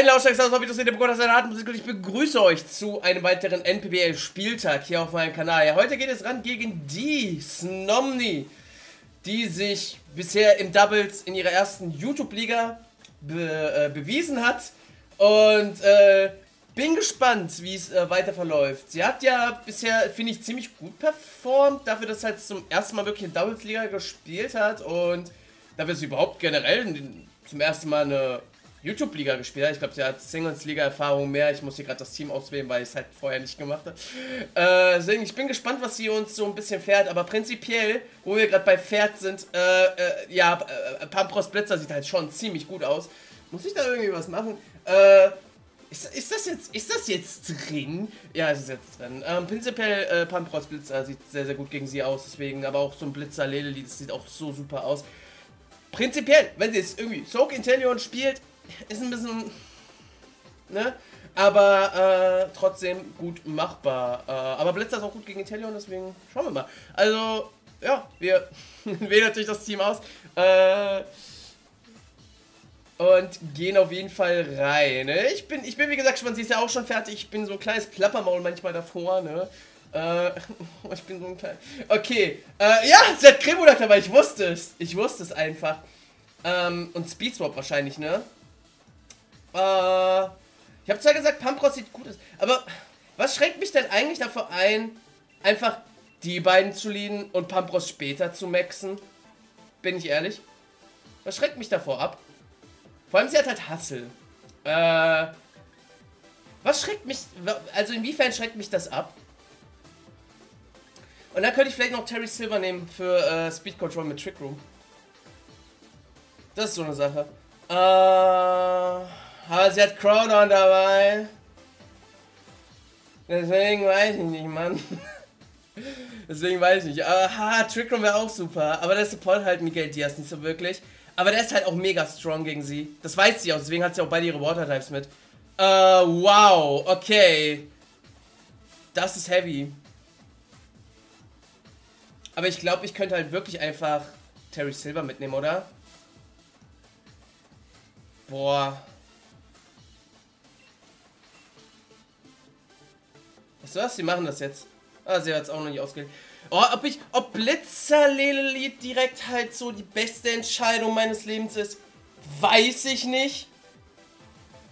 einen Lautstärksaus, ob ich das nicht bekommen habe, Hartmusik, und ich begrüße euch zu einem weiteren NPBL-Spieltag hier auf meinem Kanal. Ja, heute geht es ran gegen die Snomni, die sich bisher im Doubles in ihrer ersten YouTube-Liga bewiesen hat. Und bin gespannt, wie es weiter verläuft. Sie hat ja bisher, finde ich, ziemlich gut performt, dafür, dass sie halt zum ersten Mal wirklich in der Doubles-Liga gespielt hat und dafür, dass sie überhaupt generell zum ersten Mal eine YouTube-Liga gespielt hat. Ich glaube, sie hat Singles-Liga-Erfahrung mehr. Ich muss hier gerade das Team auswählen, weil ich es halt vorher nicht gemacht habe. Deswegen, ich bin gespannt, was sie uns so ein bisschen fährt. Aber prinzipiell, wo wir gerade bei Pferd sind, Pampros Blitzer sieht halt schon ziemlich gut aus. Muss ich da irgendwie was machen? Ist das jetzt drin? Ja, es ist jetzt drin. Prinzipiell, Pampros Blitzer sieht sehr, sehr gut gegen sie aus. Deswegen, aber auch so ein Blitzer-Leleli, das sieht auch so super aus. Prinzipiell, wenn sie jetzt irgendwie Soak Intellion spielt, ist ein bisschen, ne, aber trotzdem gut machbar. Aber Blitzer ist auch gut gegen Intellion, deswegen schauen wir mal. Also, ja, wir wählen natürlich das Team aus und gehen auf jeden Fall rein. Ne? Ich bin wie gesagt gespannt, sie ist ja auch schon fertig. Ich bin so ein kleines Plappermaul manchmal davor, ne. Ich bin so ein kleiner. Okay. Ja, sie hat Cremodak dabei. Ich wusste es. Ich wusste es einfach. Und Speedswap wahrscheinlich, ne? Ich habe zwar gesagt, Pampros sieht gut aus. Aber was schränkt mich denn eigentlich davon ein, einfach die beiden zu leaden und Pampros später zu maxen? Bin ich ehrlich? Was schränkt mich davor ab? Vor allem, sie hat halt Hustle. Was schreckt mich. Also, inwiefern schreckt mich das ab? Und dann könnte ich vielleicht noch Terry Silver nehmen für Speed Control mit Trick Room. Das ist so eine Sache. Aber sie hat Crowdon dabei. Deswegen weiß ich nicht, Mann. Deswegen weiß ich nicht. Aha, Trick Room wäre auch super. Aber der Support halt Miguel Diaz nicht so wirklich. Aber der ist halt auch mega strong gegen sie. Das weiß sie auch. Deswegen hat sie auch beide ihre Water Types mit. Wow. Okay. Das ist heavy. Aber ich glaube, ich könnte halt wirklich einfach Terry Silver mitnehmen, oder? Boah. Weißt du was? Sie machen das jetzt. Ah, sie hat es auch noch nicht ausgewählt. Oh, ob Blitzer-Leleli direkt halt so die beste Entscheidung meines Lebens ist, weiß ich nicht.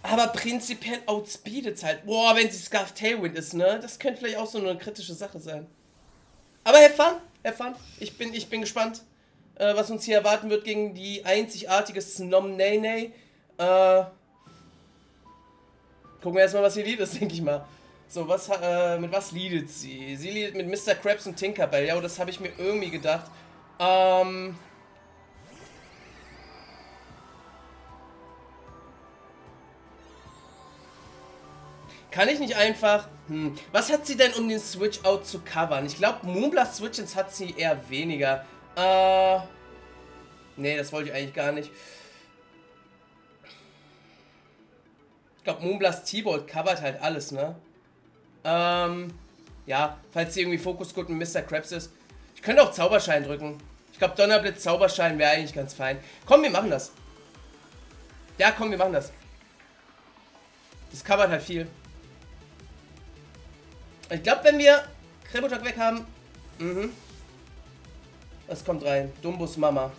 Aber prinzipiell outspeedet es halt. Boah, wenn sie Scarf Tailwind ist, ne? Das könnte vielleicht auch so eine kritische Sache sein. Aber have fun. Ich bin gespannt, was uns hier erwarten wird gegen die einzigartige Snomnene. Gucken wir erstmal, was sie leadet, denke ich mal. So, mit was leadet sie? Sie leadet mit Mr. Krabs und Tinkerbell. Ja, das habe ich mir irgendwie gedacht. Kann ich nicht einfach... Was hat sie denn, um den Switch-Out zu covern? Ich glaube, Moonblast-Switch-Ins hat sie eher weniger. Nee, das wollte ich eigentlich gar nicht. Ich glaube, Moonblast-T-Bolt covert halt alles, ne? Ja, falls sie irgendwie Fokus-Gut mit Mr. Krabs ist. Ich könnte auch Zauberschein drücken. Ich glaube, Donnerblitz-Zauberschein wäre eigentlich ganz fein. Komm, wir machen das. Ja, komm, wir machen das. Das covert halt viel. Ich glaube, wenn wir Kremotak weg haben. Das kommt rein. Dumbos Mama.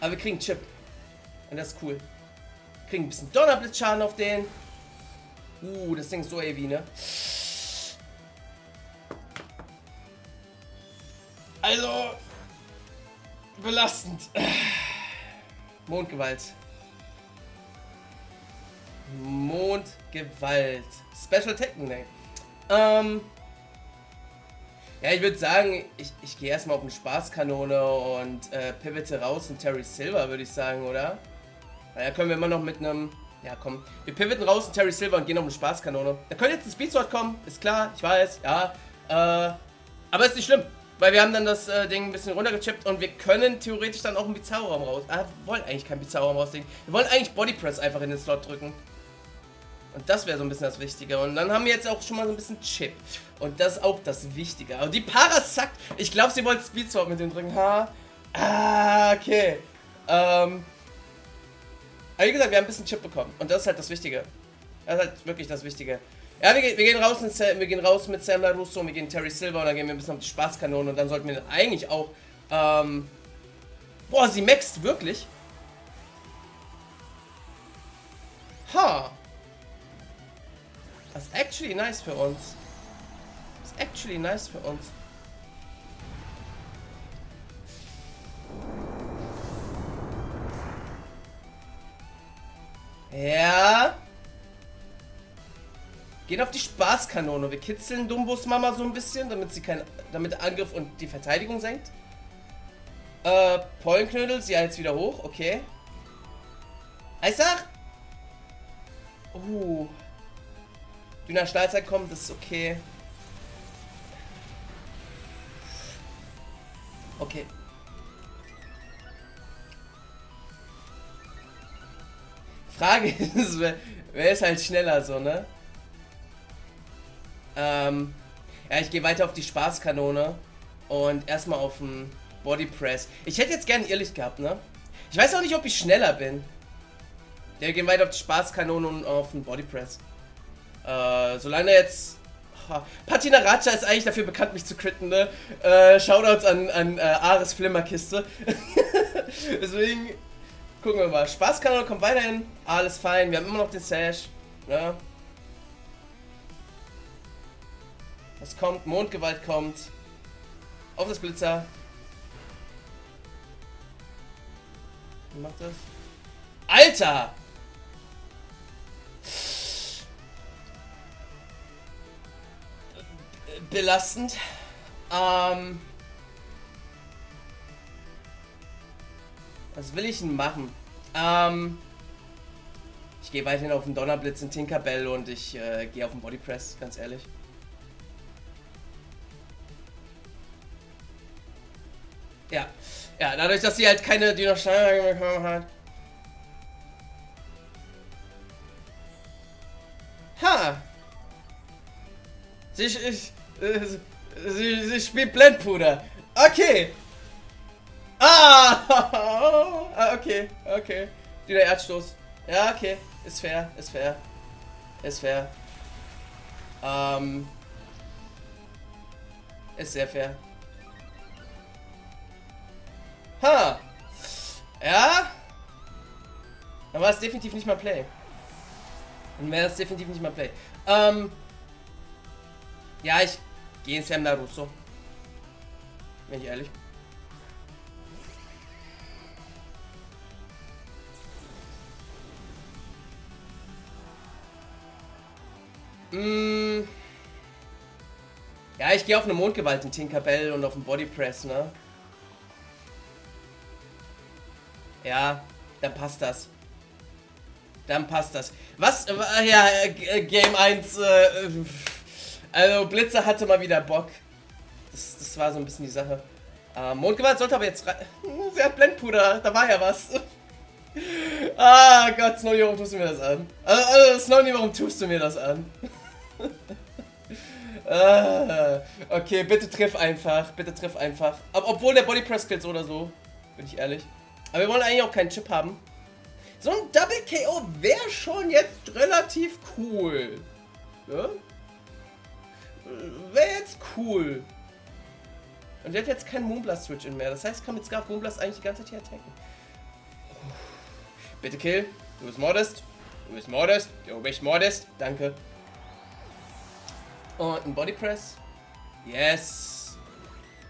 Aber wir kriegen Chip. Und das ist cool. Wir kriegen ein bisschen Donnerblitzschaden auf den. Das Ding ist so heavy, ne? Also. Belastend. Mondgewalt. Mondgewalt. Special Tekken, ne? Ja, ich würde sagen, ich gehe erstmal auf eine Spaßkanone und pivote raus und Terry Silver, würde ich sagen, oder? Naja, können wir immer noch mit einem... Ja, komm. Wir pivoten raus und Terry Silver und gehen auf eine Spaßkanone. Da könnte jetzt ein Speedsword kommen, ist klar, ich weiß, ja. Aber ist nicht schlimm, weil wir haben dann das Ding ein bisschen runtergechippt und wir können theoretisch dann auch einen Bizarro-Raum raus... Ah, wir wollen eigentlich keinen Bizarro-Raum rauslegen. Wir wollen eigentlich Bodypress einfach in den Slot drücken. Und das wäre so ein bisschen das Wichtige. Und dann haben wir jetzt auch schon mal so ein bisschen Chip. Und das ist auch das Wichtige. Aber die Paras zackt. Ich glaube, sie wollte Speedsword mit dem drücken. Ha. Okay. Aber wie gesagt, wir haben ein bisschen Chip bekommen. Und das ist halt das Wichtige. Das ist halt wirklich das Wichtige. Ja, wir gehen raus mit Sam LaRusso, wir gehen Terry Silver und dann gehen wir ein bisschen auf die Spaßkanone. Und dann sollten wir eigentlich auch... boah, sie maxt wirklich. Ha. Das ist actually nice für uns. Das ist actually nice für uns. Ja. Gehen auf die Spaßkanone. Wir kitzeln Dumbos Mama so ein bisschen, damit der Angriff und die Verteidigung senkt. Pollenknödel, sie jetzt wieder hoch. Okay. Eisach. Dünner Stahlzeit kommt, das ist okay. Okay. Frage ist, wer ist halt schneller so, ne? Ja, ich gehe weiter auf die Spaßkanone und erstmal auf den Body Press. Ich hätte jetzt gerne ehrlich gehabt, ne? Ich weiß auch nicht, ob ich schneller bin. Ja, wir gehen weiter auf die Spaßkanone und auf den Body Press. Solange jetzt... Patina Raja ist eigentlich dafür bekannt, mich zu critten, ne? Shoutouts an Ares Flimmerkiste. Deswegen gucken wir mal. Spaßkanone kommt weiterhin. Alles fein. Wir haben immer noch den Sash. Ne? Das kommt. Mondgewalt kommt. Auf das Blitzer. Wie macht das? Alter! Belastend. Was will ich denn machen? Ich gehe weiterhin auf den Donnerblitz in Tinkerbell und ich gehe auf den Bodypress, ganz ehrlich. Ja. Ja, dadurch, dass sie halt keine Dino-Schneider bekommen hat. Ha! Sie spielt Blendpuder. Okay. Ah, okay, okay. Wieder Erdstoß. Ja, okay. Ist fair, ist fair. Ist fair. Ist sehr fair. Ha. Ja. Dann war es definitiv nicht mal Play. Dann wäre es definitiv nicht mal Play. Ja, ich gehe in Sam LaRusso. Wenn ich ehrlich. Ja, ich gehe auf eine Mondgewalt in Tinkerbell und auf einen Bodypress, ne? Ja, dann passt das. Dann passt das. Was? Ja, Game 1. Also, Blitzer hatte mal wieder Bock. Das war so ein bisschen die Sache. Mondgewalt sollte aber jetzt rein. Sie hat Blendpuder, da war ja was. Ah Gott, Snowy, warum tust du mir das an? Snowy, warum tust du mir das an? Okay, bitte triff einfach. Bitte triff einfach. Obwohl der Bodypress kills oder so. Bin ich ehrlich. Aber wir wollen eigentlich auch keinen Chip haben. So ein Double KO wäre schon jetzt relativ cool. Ne? Wäre jetzt cool. Und der hat jetzt keinen Moonblast-Switch in mehr. Das heißt, ich kann mit Scarf Moonblast eigentlich die ganze Zeit hier attacken. Bitte kill. Du bist modest. Du bist modest. Du bist modest. Danke. Und ein Bodypress. Yes.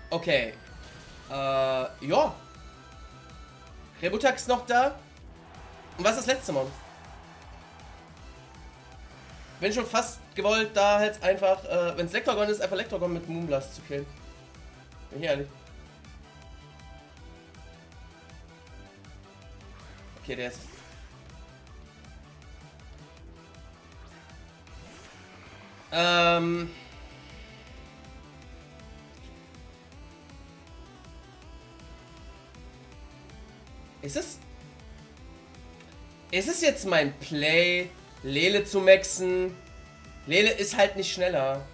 Okay. Ja. Rebutax ist noch da. Und was ist das letzte Mal? Bin schon fast gewollt, da halt einfach, wenn es Lektorgon ist, einfach Lektorgon mit Moonblast zu killen. Bin ich ehrlich. Okay, der ist... Ist es jetzt mein Play, Lele zu maxen? Lele ist halt nicht schneller.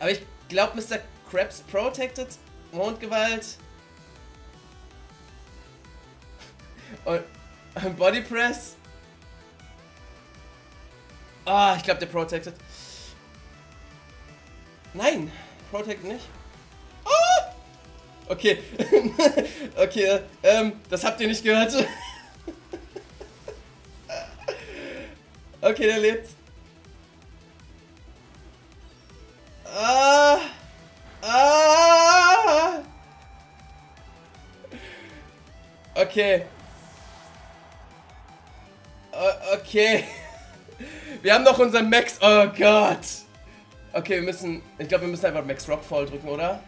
Aber ich glaube, Mr. Krabs protected Mondgewalt. Und Body Press. Ah, ich glaube der protected. Nein, protected nicht. Ah! Okay. Okay, das habt ihr nicht gehört. Okay, der lebt. Ah! Ah! Okay. Okay. Wir haben doch unseren Max. Oh Gott. Okay, wir müssen. Ich glaube, wir müssen einfach Max Rockfall drücken, oder?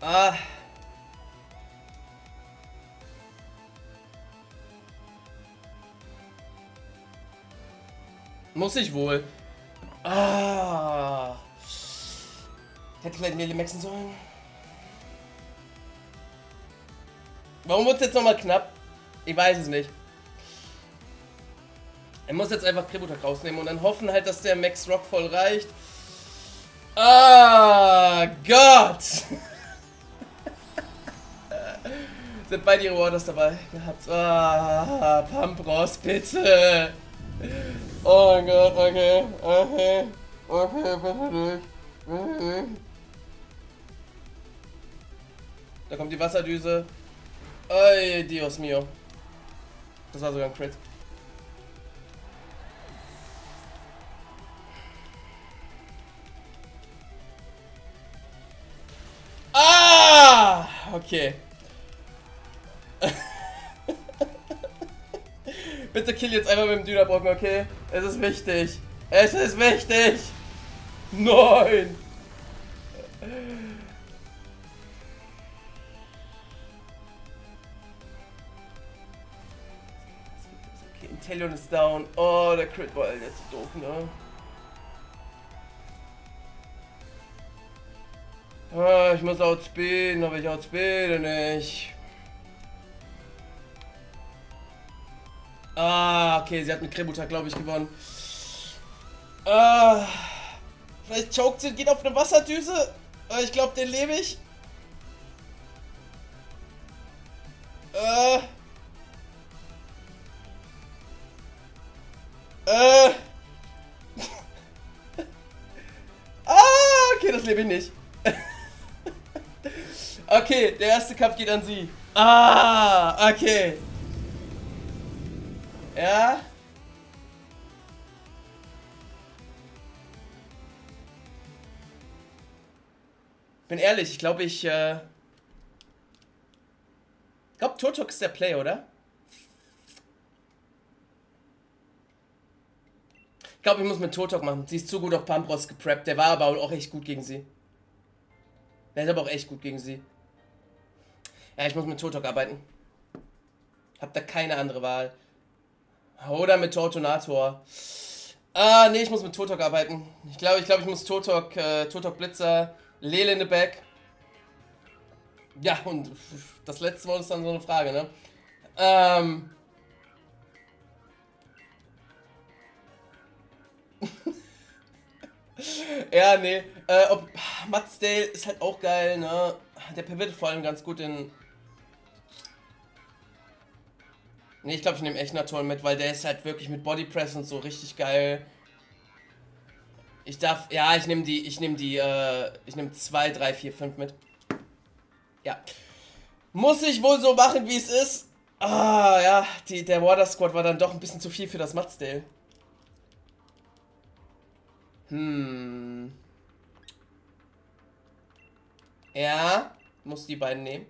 Ah. Muss ich wohl. Ah. Hätte vielleicht Melee maxen sollen. Warum wird es jetzt nochmal knapp? Ich weiß es nicht. Er muss jetzt einfach Kributag rausnehmen und dann hoffen halt, dass der Max Rock voll reicht. Ah, Gott! Sind beide ihre Waters dabei gehabt. Ah, Pampros, bitte! Oh mein Gott, okay, okay, okay, bitte durch, bitte. Da kommt die Wasserdüse. Ay, Dios mio. Das war sogar ein Crit. Ah! Okay. Bitte kill jetzt einfach mit dem Dynabrocken, okay? Es ist wichtig. Es ist wichtig! Nein! Okay, Intellion ist down. Oh, der Crit war jetzt doof, ne? Ah, ich muss outspeeden, aber ich outspeede nicht. Ah, okay, sie hat mit Kributag, glaube ich, gewonnen. Ah, vielleicht choked sie, geht auf eine Wasserdüse. Ich glaube, den lebe ich. Ah, okay, das lebe ich nicht. Okay, der erste Kampf geht an sie. Ah, okay. Ja. Bin ehrlich, ich glaube, ich glaube, Turtok ist der Play, oder? Ich glaube, ich muss mit Turtok machen. Sie ist zu gut auf Pampros gepreppt. Der war aber auch echt gut gegen sie. Der ist aber auch echt gut gegen sie. Ja, ich muss mit Turtok arbeiten. Hab da keine andere Wahl. Oder mit Tortonator. Ah, nee, ich muss mit Turtok arbeiten. Ich glaube, ich muss Turtok, Turtok Blitzer, Lele in the Back. Ja, und das letzte Wort ist dann so eine Frage, ne? Ja, nee. Matzdale ist halt auch geil, ne? Der pervertet vor allem ganz gut in... Ne, ich glaube, ich nehme Echnaton mit, weil der ist halt wirklich mit Body Press und so richtig geil. Ich darf, ja, ich nehme 2, 3, 4, 5 mit. Ja. Muss ich wohl so machen, wie es ist. Ah, ja, der Water Squad war dann doch ein bisschen zu viel für das Matzdale. Hm. Ja, muss die beiden nehmen.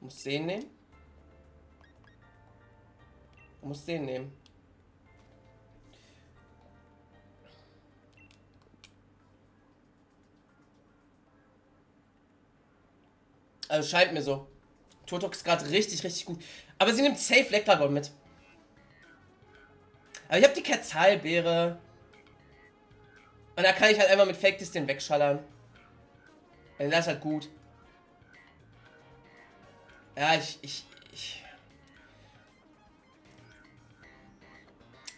Muss den nehmen. Muss den nehmen. Also scheint mir so. Turtok ist gerade richtig, richtig gut. Aber sie nimmt safe Lecklagon mit. Aber ich habe die Ketzalbeere. Und da kann ich halt einfach mit Fake Distin wegschallern. Also das ist halt gut. Ja,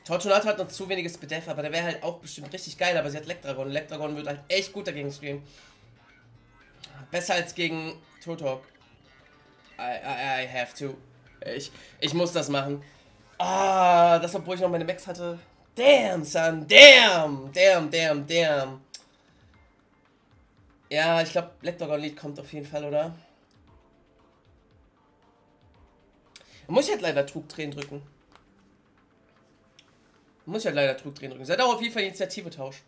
Tortonator hat noch zu weniges Bedeff, aber der wäre halt auch bestimmt richtig geil, aber sie hat Elektragon. Elektragon wird halt echt gut dagegen spielen. Besser als gegen Turtok. I have to. Ich muss das machen. Ah, das, obwohl ich noch meine Max hatte. Damn, son. Damn. Ja, ich glaube, Black Dog on Lead kommt auf jeden Fall, oder? Da muss ich halt leider Trugtränen drücken. Seid auch auf jeden Fall Initiative Tausch.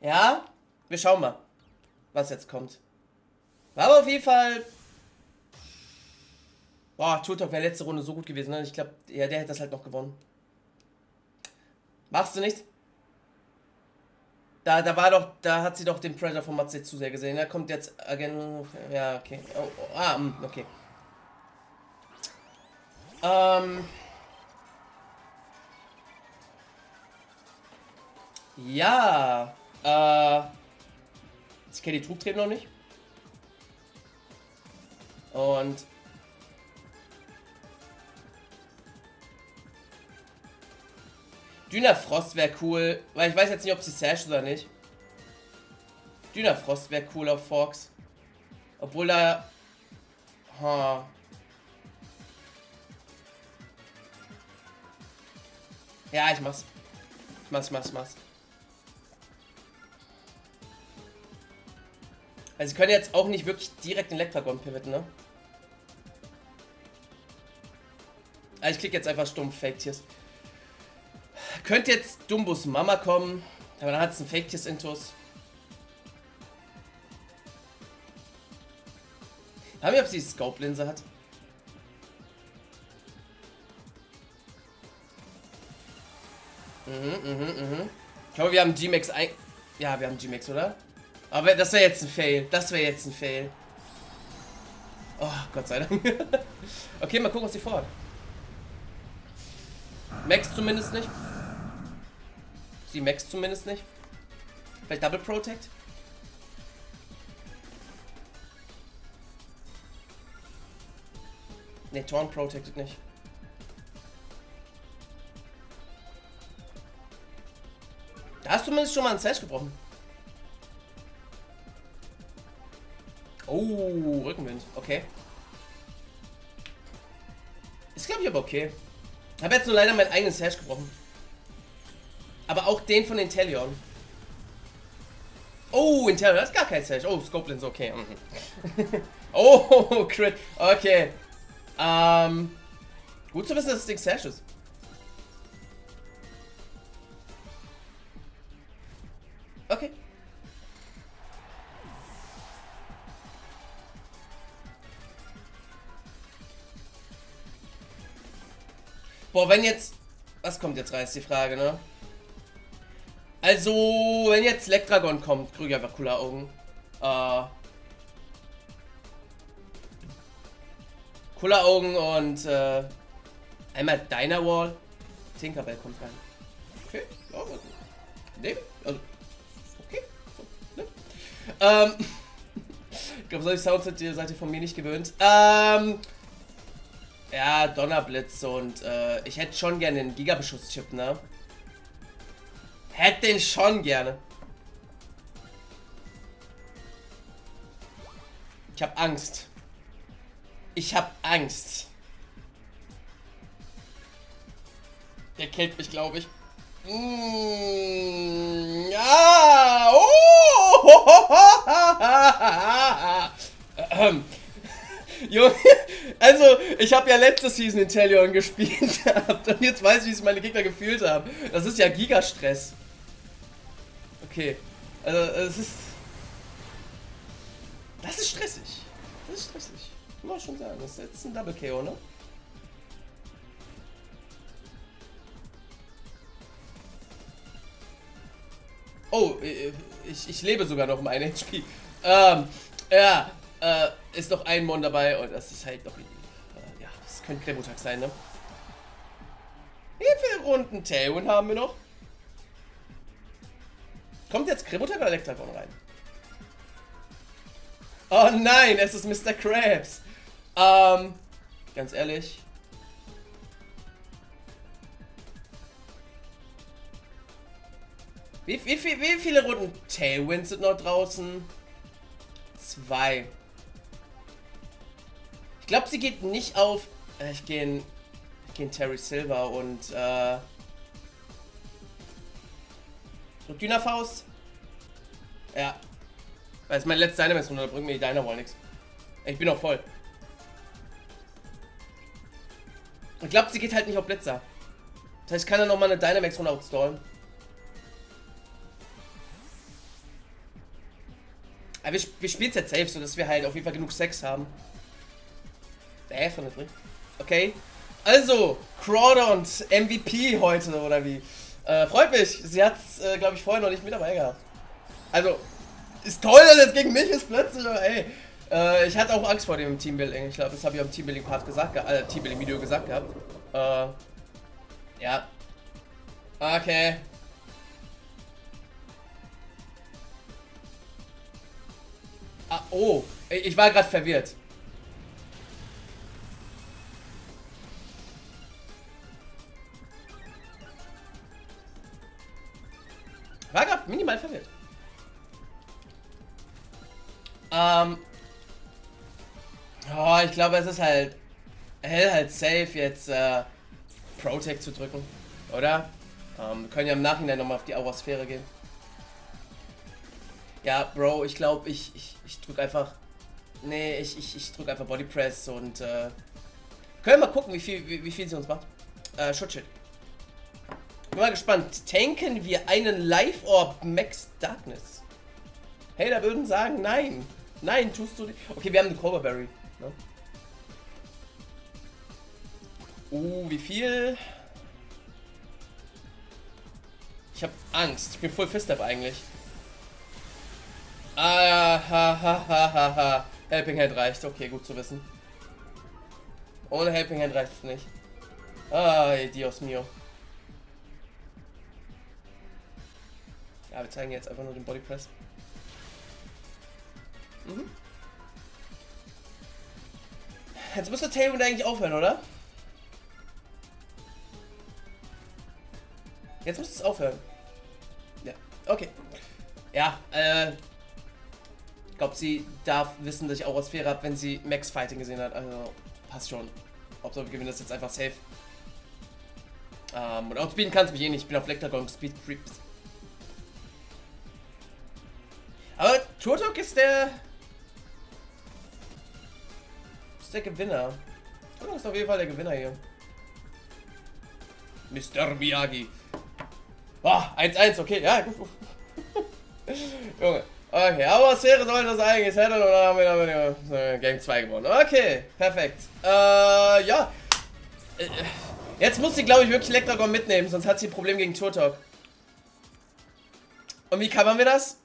Ja, wir schauen mal, was jetzt kommt. War aber auf jeden Fall... Boah, Turtok wäre letzte Runde so gut gewesen, ne? Ich glaube, ja, der hätte das halt noch gewonnen. Machst du nichts? Da hat sie doch den Pressure von Matze zu sehr gesehen. Da kommt jetzt Agent... Ja, okay. Okay. Ja... ich kenne die Trugtränen noch nicht. Und... Dynafrost wäre cool, weil ich weiß jetzt nicht, ob sie sasht oder nicht. Dynafrost wäre cool auf Fox. Obwohl da... Ja, ich mach's. Ich mach's. Also sie können jetzt auch nicht wirklich direkt den Elektragon pivoten, ne? Also ich klicke jetzt einfach stumpf Fake-Tiers. Könnte jetzt Dumbos Mama kommen, aber dann hat es einen Fake-Tiers-Intus. Haben wir, ob sie die Scope-Linse hat? Ich glaube, wir haben G-Max ein... Ja, wir haben G-Max, oder? Aber das wäre jetzt ein Fail. Oh, Gott sei Dank. Okay, mal gucken, was sie vorhat. Max zumindest nicht. Vielleicht Double Protect? Ne, Torn protected nicht. Da hast du zumindest schon mal einen Sash gebrochen. Oh, Rückenwind. Okay. Ist, glaube ich, aber okay. Ich habe jetzt nur leider meinen eigenen Sash gebrochen. Aber auch den von Inteleon. Oh, Inteleon hat gar kein Sash. Oh, Scopelands, okay. Oh, Crit. Okay. Gut zu wissen, dass das Ding Sash ist. Okay. Boah, wenn jetzt... Was kommt jetzt rein, ist die Frage, ne? Also, wenn jetzt Elektragon kommt, kriege ich einfach coole Augen. Coole Augen und einmal Dynawall. Tinkerbell kommt rein. Okay, ja, also, ne, also, okay. So, ne? Ich glaube, solche Sounds seid ihr von mir nicht gewöhnt. Ja, Donnerblitz und ich hätte schon gerne den Gigabeschuss-Chip, ne? Hätte den schon gerne. Ich hab Angst. Der killt mich, glaube ich. Ja! Oh! Junge, also ich habe ja letzte Season Inteleon gespielt gehabt und jetzt weiß ich, wie sich meine Gegner gefühlt haben. Das ist ja Gigastress. Okay, also es ist... Das ist stressig. Ich muss schon sagen, das ist jetzt ein Double KO, ne? Oh, ich lebe sogar noch um ein HP. Ja... ist noch ein Mon dabei und das ist halt noch... ja, das könnte Kremotag sein, ne? Wie viele Runden Tailwind haben wir noch? Kommt jetzt Kremotag oder Elektragon rein? Oh nein, es ist Mr. Krabs! Ganz ehrlich, Wie viele Runden Tailwinds sind noch draußen? 2. Ich glaube, sie geht nicht auf... Ich gehe in Terry Silver und... drück Dynamafaust. Ja. Weil es mein letzter Dynamax-Runde, da bringt mir die Dynawall nichts. Ich bin auch voll. Ich glaube, sie geht halt nicht auf Blitzer. Das heißt, ich kann dann nochmal eine Dynamax-Runde outstallen. Aber wir spielen es jetzt safe, sodass wir halt auf jeden Fall genug Sex haben. Okay. Also, Crawdaunt MVP heute, oder wie? Freut mich. Sie hat es, glaube ich, vorher noch nicht mit dabei gehabt. Also, ist toll, dass es gegen mich ist plötzlich, aber ey. Ich hatte auch Angst vor dem Teambuilding. Ich glaube, das habe ich am Teambuilding-Part gesagt, Teambuilding-Video gesagt gehabt. Ja. Okay. Ah, oh. Ich war gerade verwirrt. War gerade minimal verwirrt. Oh, ich glaube, es ist halt safe jetzt Protect zu drücken, oder? Wir können ja im Nachhinein nochmal auf die Aura-Sphäre gehen. Ja, Bro, ich glaube, ich drücke einfach... Nee, ich drücke einfach Body Press und... können wir mal gucken, wie viel sie uns macht. Schutzschild. Bin mal gespannt. Tanken wir einen Life Orb Max Darkness? Hey, da würden sagen, nein. Nein, tust du nicht. Okay, wir haben eine Cobra Berry. Ne? Wie viel? Ich habe Angst. Ich bin voll Fistap eigentlich. Helping Hand reicht. Okay, gut zu wissen. Ohne Helping Hand reicht es nicht. Dios mio. Ja, wir zeigen jetzt einfach nur den Body Press. Mhm. Jetzt müsste Tailwind eigentlich aufhören, oder? Jetzt müsste es aufhören. Ja, okay. Ja, ich glaube, sie darf wissen, dass ich Aura-Sphäre habe, wenn sie Max Fighting gesehen hat. Also, passt schon. Hauptsache, wir gewinnen das jetzt einfach safe. Und outspeeden kannst du mich eh nicht. Ich bin auf Lectergon Speed Creeps. Aber Turtok ist der... Ist der Gewinner. Turtok ist auf jeden Fall der Gewinner hier. Mr. Miyagi. Boah, 1-1, okay, ja, gut. Junge, okay, aber was wäre soll das eigentlich? Hätte und dann haben wir dann Game 2 gewonnen. Okay, perfekt. Ja. Jetzt muss sie, glaube ich, wirklich Lectergon mitnehmen, sonst hat sie ein Problem gegen Turtok. Und wie covern wir das?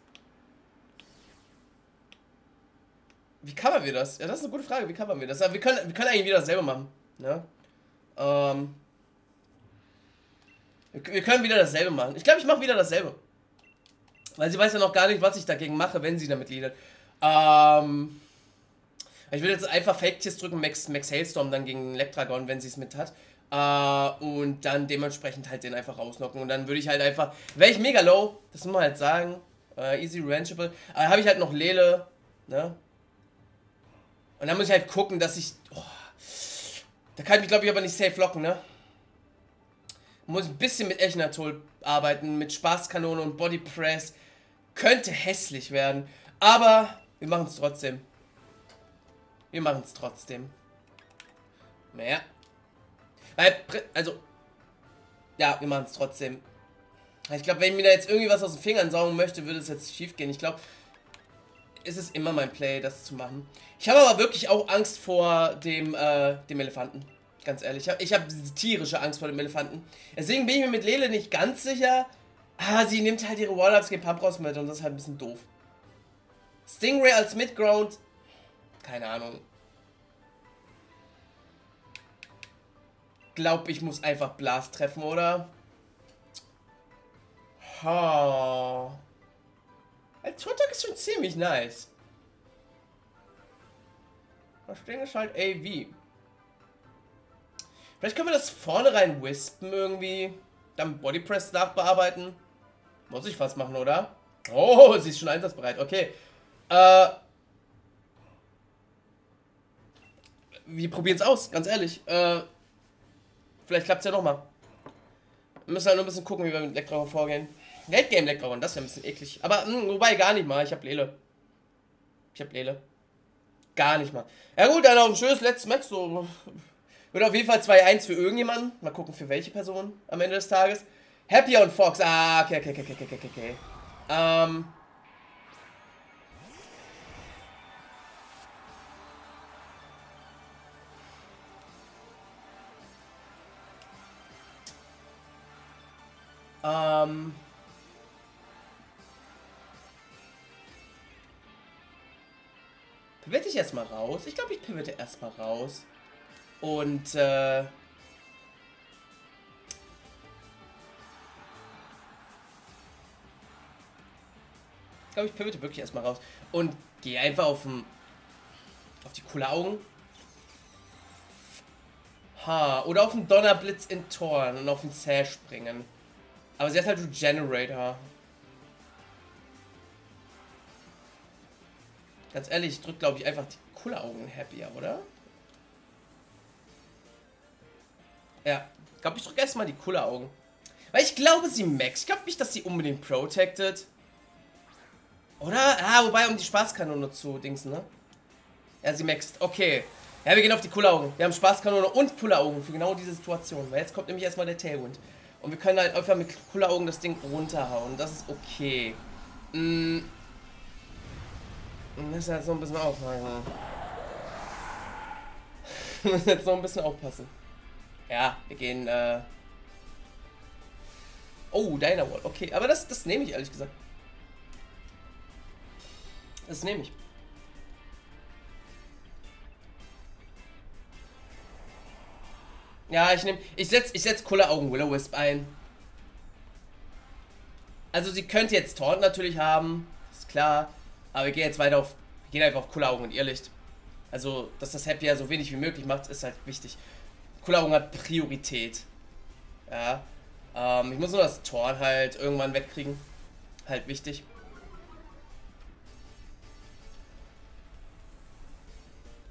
Wie covern wir das? Ja, das ist eine gute Frage. Wie covern wir das? Aber wir können eigentlich wieder dasselbe machen. Ja? Wir können wieder dasselbe machen. Ich glaube, ich mache wieder dasselbe. Weil sie weiß ja noch gar nicht, was ich dagegen mache, wenn sie damit liedert. Ich will jetzt einfach Fake-Tiers drücken, Max Hailstorm dann gegen Lectergon, wenn sie es mit hat. Und dann dementsprechend halt den einfach rausnocken. Und dann würde ich halt einfach... Wäre ich mega low, das muss man halt sagen. Easy rangeable. Aber habe ich halt noch Lele, ne? Und dann muss ich halt gucken, dass ich... Oh, da kann ich mich, glaube ich, aber nicht safe locken, ne? Muss ein bisschen mit Echinatol arbeiten, mit Spaßkanone und Body Press. Könnte hässlich werden, aber wir machen es trotzdem. Wir machen es trotzdem. Naja. Also, ja, wir machen es trotzdem. Ich glaube, wenn ich mir da jetzt irgendwie was aus den Fingern saugen möchte, würde es jetzt schief gehen. Ich glaube... Ist es immer mein Play, das zu machen. Ich habe aber wirklich auch Angst vor dem Elefanten. Ganz ehrlich. Ich habe tierische Angst vor dem Elefanten. Deswegen bin ich mir mit Lele nicht ganz sicher. Sie nimmt halt ihre Wall-Ups gegen Pampros mit und das ist halt ein bisschen doof. Stingray als Midground. Keine Ahnung. Glaub, ich muss einfach Blast treffen, oder? Oh. Als Turtok ist schon ziemlich nice. Das Ding ist halt AV. Vielleicht können wir das vorne rein wispen irgendwie. Dann Bodypress nachbearbeiten. Muss ich was machen, oder? Oh, sie ist schon einsatzbereit. Okay. Wir probieren es aus, ganz ehrlich. Vielleicht klappt es ja nochmal. Wir müssen halt nur ein bisschen gucken, wie wir mit Elektroron vorgehen. Late Game Elektroron, das wäre ein bisschen eklig. Aber wobei, gar nicht mal. Ich habe Lele. Gar nicht mal. Ja gut, dann noch ein schönes letztes Match. So. Wird auf jeden Fall 2-1 für irgendjemanden. Mal gucken, für welche Person am Ende des Tages. Happy und Fox. Ah, okay. Pivote ich erstmal raus. Ich glaube, ich pivote erstmal raus. Und, ich glaube, ich pivote wirklich erstmal raus. Und gehe einfach auf die coole Augen. Ha. Oder auf den Donnerblitz in Toren und auf den Sash springen. Aber sie hat halt Regenerator. Ganz ehrlich, ich drück, glaube ich, einfach die coole Augen happier, oder? Ja, ich glaube, ich drücke erstmal die coole Augen. Weil ich glaube, sie max. Ich glaube nicht, dass sie unbedingt protected. Oder? Ah, wobei, um die Spaßkanone zu dingsen, ne? Ja, sie maxt. Okay. Ja, wir gehen auf die coole Augen. Wir haben Spaßkanone und coole Augen für genau diese Situation. Weil jetzt kommt nämlich erstmal der Tailwind. Und wir können halt einfach mit cooler Augen das Ding runterhauen. Das ist okay. Wir müssen jetzt noch ein bisschen aufpassen. Ja, wir gehen, oh, Dynawall. Okay, aber das nehme ich ehrlich gesagt. Das nehme ich. Ja, ich setz coole Augen Will-O-Wisp ein. Also sie könnte jetzt Taunt natürlich haben, ist klar. Aber wir gehen jetzt weiter auf, wir gehen einfach auf coole Augen und Irrlicht. Also, dass das Happy ja so wenig wie möglich macht, ist halt wichtig. Coole Augen hat Priorität. Ja, ich muss nur das Taunt halt irgendwann wegkriegen. Halt wichtig.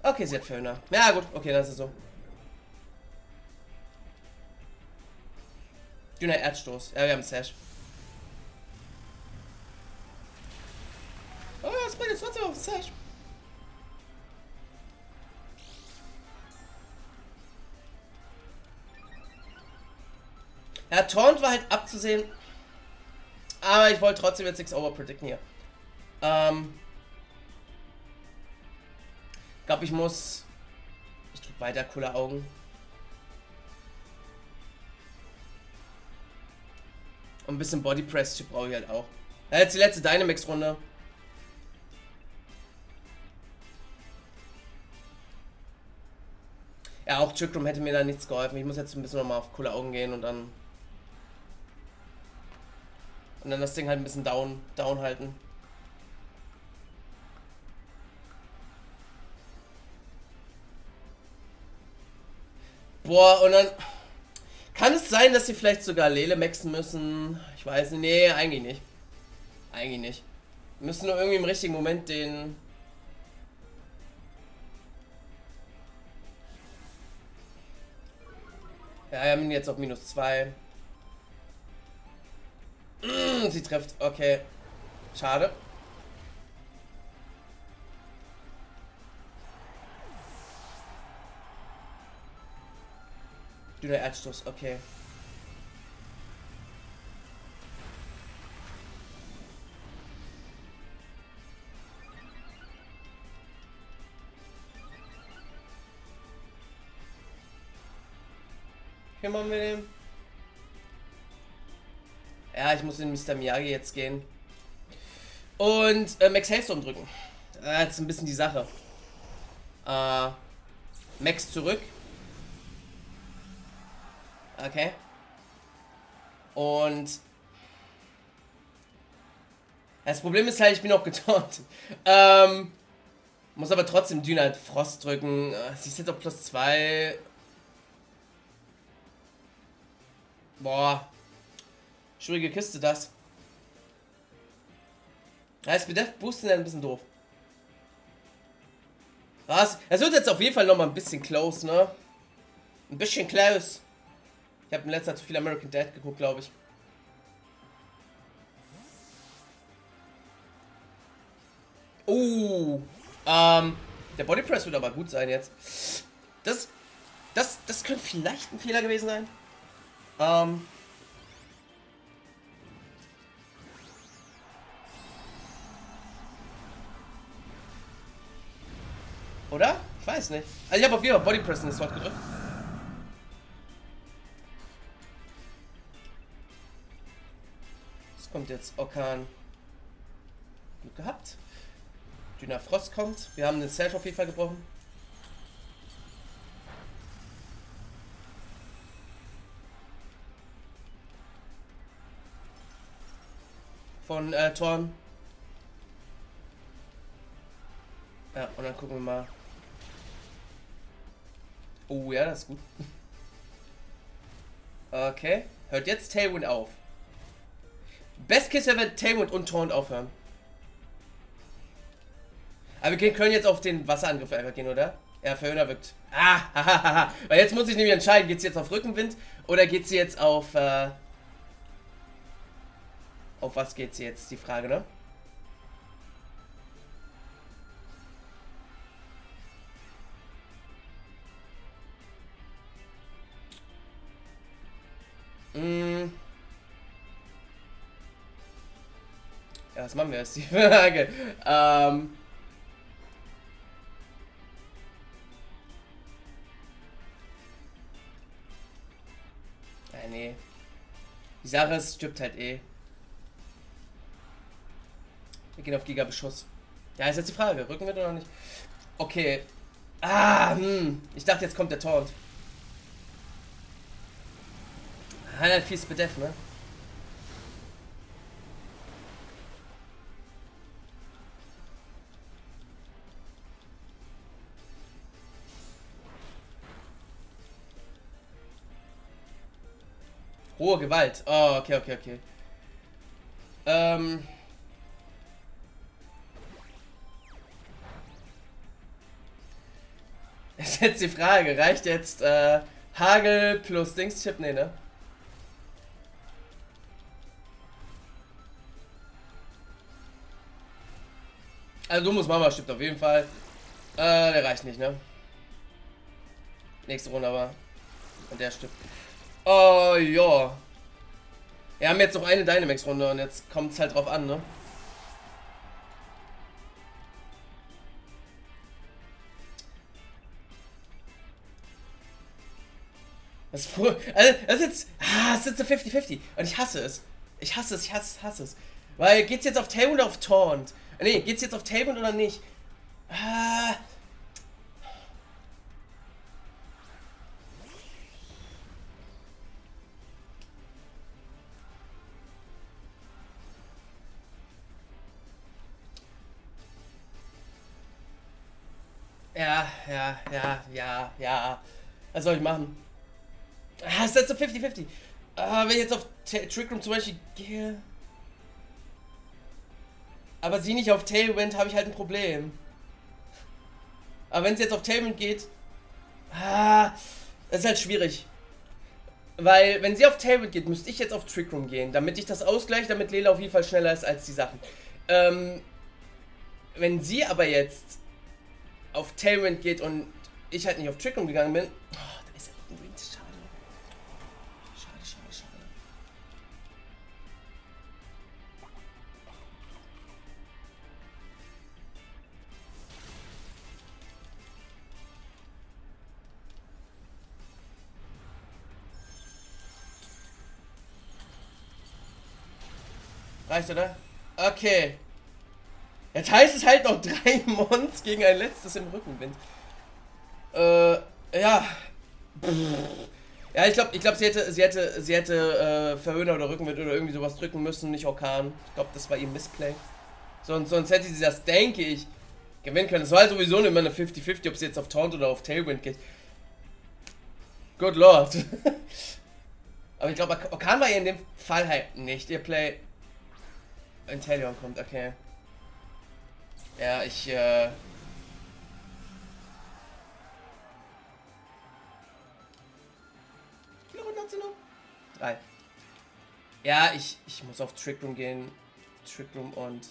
Okay, sie hat Föhner. Ja gut, okay, dann ist es so. Dünner Erdstoß. Ja, wir haben Sash. Oh, das bringt jetzt trotzdem auf Sash. Ja, Taunt war halt abzusehen. Aber ich wollte trotzdem jetzt nichts overpredicten hier. Ich glaube, ich muss... Ich drücke weiter coole Augen. Und ein bisschen Body Press brauche ich halt auch. Ja, jetzt die letzte Dynamax-Runde. Ja, auch Trickroom hätte mir da nichts geholfen. Ich muss jetzt ein bisschen nochmal auf coole Augen gehen und dann. Und dann das Ding halt ein bisschen down halten. Boah, und dann. Kann es sein, dass sie vielleicht sogar Lele maxen müssen? Ich weiß nicht. Nee, eigentlich nicht. Wir müssen nur irgendwie im richtigen Moment den... Ja, wir haben ihn jetzt auf -2. Sie trifft. Okay. Schade. Dünner Erdstoß, okay. Hier machen wir den. Ja, ich muss in Mr. Miyagi jetzt gehen. Und Max Hailstorm drücken. Das ist ein bisschen die Sache. Max zurück. Okay. Und das Problem ist halt, ich bin auch getaunt. Muss aber trotzdem Dynat Frost drücken. Sie ist jetzt auf +2. Boah. Schwierige Kiste das. Das Boost ist ein bisschen doof. Was? Es wird jetzt auf jeden Fall nochmal ein bisschen close, ne? Ein bisschen close. Ich habe in letzter Zeit zu viel American Dad geguckt, glaube ich. Oh. Der Body Press wird aber gut sein jetzt. Das könnte vielleicht ein Fehler gewesen sein. Oder? Ich weiß nicht. Also ich habe auf jeden Fall Body Press in das Wort gedrückt. Was kommt jetzt? Orkan. Glück gehabt. Dünner Frost kommt. Wir haben den Serge auf jeden Fall gebrochen. Von Thorn. Ja, und dann gucken wir mal. Oh ja, das ist gut. Okay. Hört jetzt Tailwind auf. Best Case wäre, wenn Tailwind und Thorn aufhören. Aber wir können jetzt auf den Wasserangriff einfach gehen, oder? Ja, verhöhnerwirkt. Ah, hahaha. Weil jetzt muss ich nämlich entscheiden, geht sie jetzt auf Rückenwind oder geht sie jetzt auf... auf was geht sie jetzt, die Frage, ne? Ja, was machen wir jetzt? Die Frage. Nee. Die Sache ist, stirbt halt eh. Wir gehen auf Gigabeschuss. Ja, ist jetzt die Frage. Rücken wir oder nicht? Okay. Ich dachte, jetzt kommt der Taunt. Hat halt viel Speed, ne? Hohe Gewalt. Oh, okay. Ist jetzt die Frage, reicht jetzt Hagel plus Dingschip? Nee, ne? Also du musst Mama stimmt auf jeden Fall. Der reicht nicht, ne? Nächste Runde aber. Und der stimmt. Oh, ja. Wir haben jetzt noch eine Dynamax-Runde und jetzt kommt es halt drauf an, ne? Das ist, jetzt... Ah, es ist jetzt 50-50. Und ich hasse es. Ich hasse es. Weil, geht's jetzt auf Tailwind oder auf Taunt? Ne, geht's jetzt auf Tailwind oder nicht? Ah... Ja. Was soll ich machen? Ah, ist jetzt so 50-50. Wenn ich jetzt auf Trick Room zum Beispiel gehe... Aber sie nicht auf Tailwind, habe ich halt ein Problem. Aber wenn sie jetzt auf Tailwind geht... das ist halt schwierig. Weil, wenn sie auf Tailwind geht, müsste ich jetzt auf Trick Room gehen, damit ich das ausgleiche, damit Lela auf jeden Fall schneller ist als die Sachen. Wenn sie aber jetzt... auf Tailwind geht und ich halt nicht auf Trick Room gegangen bin. Oh, da ist ja Rückenwind. Schade. Reicht, oder? Okay. Jetzt heißt es halt noch 3 Mons gegen ein letztes im Rückenwind. Ja. Ja, ich glaube, sie hätte Verhöhner oder Rückenwind oder irgendwie sowas drücken müssen, nicht Orkan. Ich glaube, das war ihr Missplay. Sonst hätte sie das, denke ich, gewinnen können. Es war halt sowieso immer eine 50-50, ob sie jetzt auf Taunt oder auf Tailwind geht. Good Lord. Aber ich glaube, Orkan war ihr in dem Fall halt nicht. Ihr Play... Inteleon kommt, okay. Ja, ich, Drei. Ja, ich muss auf Trick Room gehen. Trick Room und...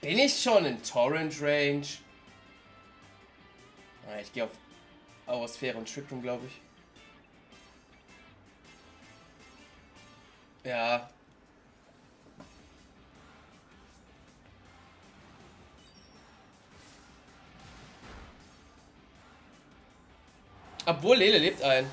Bin ich schon in Torrent Range? Ah, ich gehe auf Aurosphäre und Trick Room, glaube ich. Ja. Obwohl, Lele lebt ein.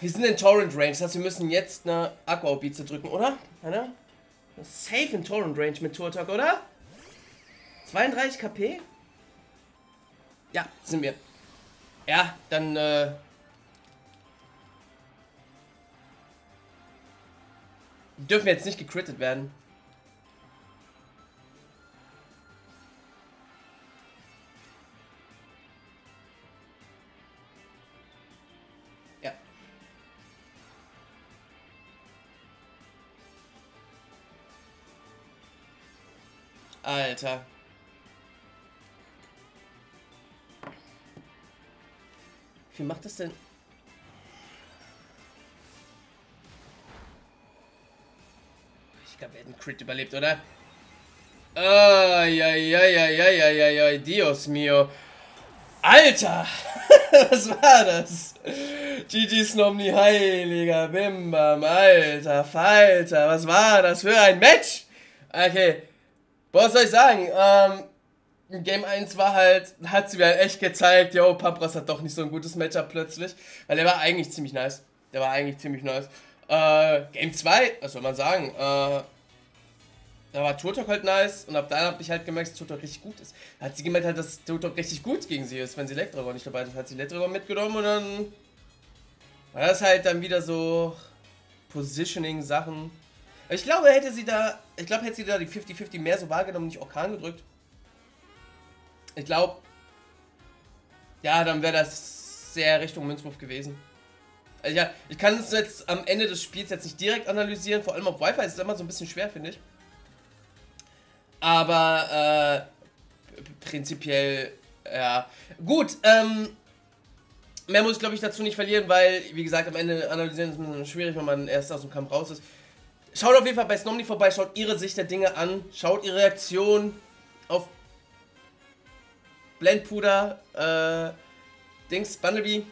Wir sind in Torrent Range, das heißt, wir müssen jetzt eine Aqua-Obize drücken, oder? Eine? Safe in Torrent Range mit Turtok, oder? 32 KP? Ja, sind wir. Ja, dann, dürfen wir jetzt nicht gecrittet werden. Ja. Alter. Wie macht das denn? Ich glaube, wir hätten Crit überlebt, oder? Ay, Dios mio. Alter! Was war das? GG's Nomni, heiliger Bimbam, alter Falter. Was war das für ein Match? Okay. Was soll ich sagen? Game 1 war halt, hat sie mir halt echt gezeigt, yo, Pampros hat doch nicht so ein gutes Matchup plötzlich. Weil der war eigentlich ziemlich nice. Game 2, was soll man sagen, da war Turtok halt nice und ab dann habe ich halt gemerkt, dass Turtok richtig gut ist. Da hat sie gemerkt halt, dass Turtok richtig gut gegen sie ist, wenn sie Electrogon nicht dabei ist. Hat sie Electrogon mitgenommen und dann war das halt dann wieder so Positioning-Sachen. Ich glaube, hätte sie da die 50-50 mehr so wahrgenommen, nicht Orkan gedrückt. Ich glaube, ja, dann wäre das sehr Richtung Münzwurf gewesen. Also ja, ich kann es jetzt am Ende des Spiels jetzt nicht direkt analysieren, vor allem auf Wi-Fi ist es immer so ein bisschen schwer, finde ich. Aber prinzipiell, ja. Gut, mehr muss ich glaube ich dazu nicht verlieren, weil, wie gesagt, am Ende analysieren ist ein bisschen schwierig, wenn man erst aus dem Kampf raus ist. Schaut auf jeden Fall bei Snomni vorbei, schaut ihre Sicht der Dinge an, schaut ihre Reaktion auf Blendpuder, Dings, Bundlebee.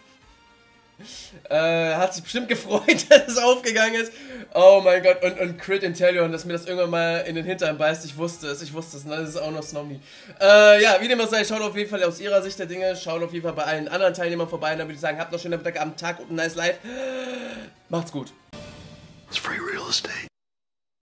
Hat sich bestimmt gefreut, dass es aufgegangen ist. Oh mein Gott, und Crit Inteleon, dass mir das irgendwann mal in den Hintern beißt. Ich wusste es, und dann ist es auch noch Snomni. Ja, wie dem auch sei, schaut auf jeden Fall aus ihrer Sicht der Dinge, schaut auf jeden Fall bei allen anderen Teilnehmern vorbei. Und dann würde ich sagen, habt noch einen schönen Mittagabend, Tag und ein nice Live. Macht's gut. It's free real estate.